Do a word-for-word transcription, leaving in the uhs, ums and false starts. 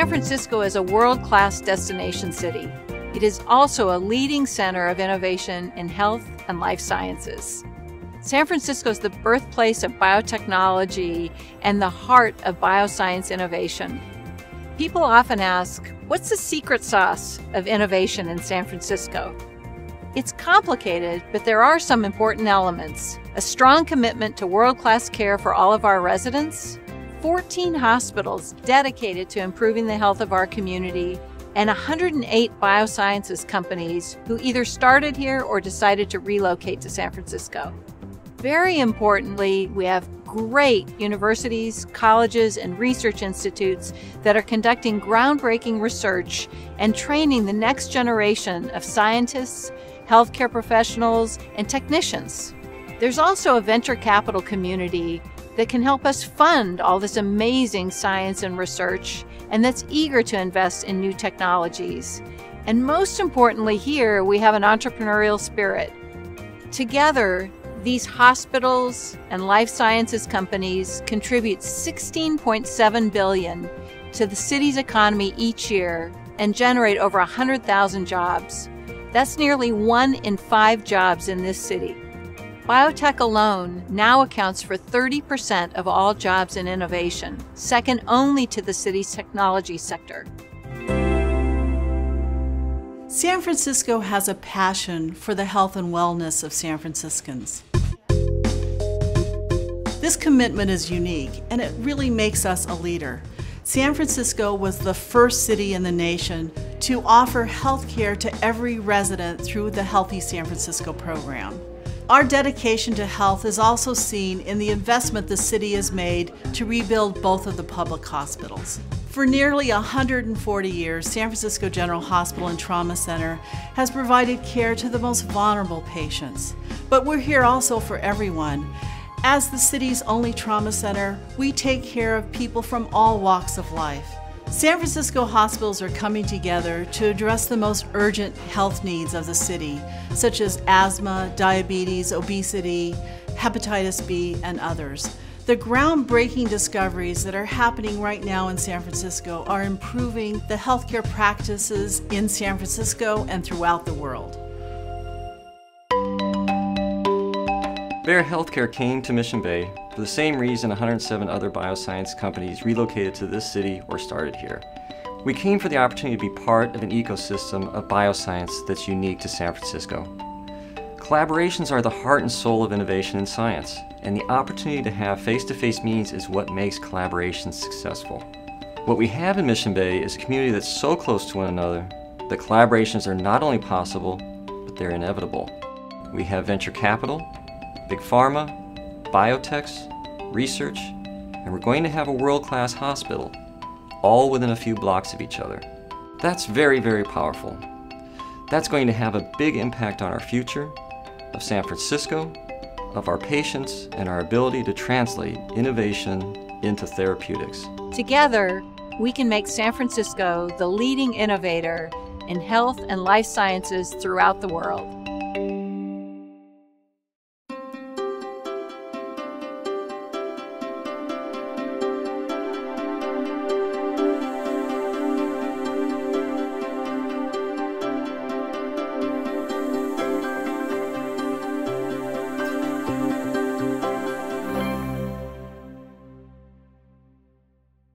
San Francisco is a world-class destination city. It is also a leading center of innovation in health and life sciences. San Francisco is the birthplace of biotechnology and the heart of bioscience innovation. People often ask, what's the secret sauce of innovation in San Francisco? It's complicated, but there are some important elements. A strong commitment to world-class care for all of our residents, fourteen hospitals dedicated to improving the health of our community, and one hundred eight biosciences companies who either started here or decided to relocate to San Francisco. Very importantly, we have great universities, colleges, and research institutes that are conducting groundbreaking research and training the next generation of scientists, healthcare professionals, and technicians. There's also a venture capital community that can help us fund all this amazing science and research, and that's eager to invest in new technologies. And most importantly here, we have an entrepreneurial spirit. Together, these hospitals and life sciences companies contribute sixteen point seven billion dollars to the city's economy each year and generate over one hundred thousand jobs. That's nearly one in five jobs in this city. Biotech alone now accounts for thirty percent of all jobs in innovation, second only to the city's technology sector. San Francisco has a passion for the health and wellness of San Franciscans. This commitment is unique, and it really makes us a leader. San Francisco was the first city in the nation to offer health care to every resident through the Healthy San Francisco program. Our dedication to health is also seen in the investment the city has made to rebuild both of the public hospitals. For nearly one hundred forty years, San Francisco General Hospital and Trauma Center has provided care to the most vulnerable patients. But we're here also for everyone. As the city's only trauma center, we take care of people from all walks of life. San Francisco hospitals are coming together to address the most urgent health needs of the city, such as asthma, diabetes, obesity, hepatitis B, and others. The groundbreaking discoveries that are happening right now in San Francisco are improving the healthcare practices in San Francisco and throughout the world. Bayer Healthcare came to Mission Bay for the same reason one hundred seven other bioscience companies relocated to this city or started here. We came for the opportunity to be part of an ecosystem of bioscience that's unique to San Francisco. Collaborations are the heart and soul of innovation in science, and the opportunity to have face-to-face meetings is what makes collaborations successful. What we have in Mission Bay is a community that's so close to one another that collaborations are not only possible, but they're inevitable. We have venture capital, big pharma, biotechs, research, and we're going to have a world-class hospital, all within a few blocks of each other. That's very, very powerful. That's going to have a big impact on our future, of San Francisco, of our patients, and our ability to translate innovation into therapeutics. Together, we can make San Francisco the leading innovator in health and life sciences throughout the world.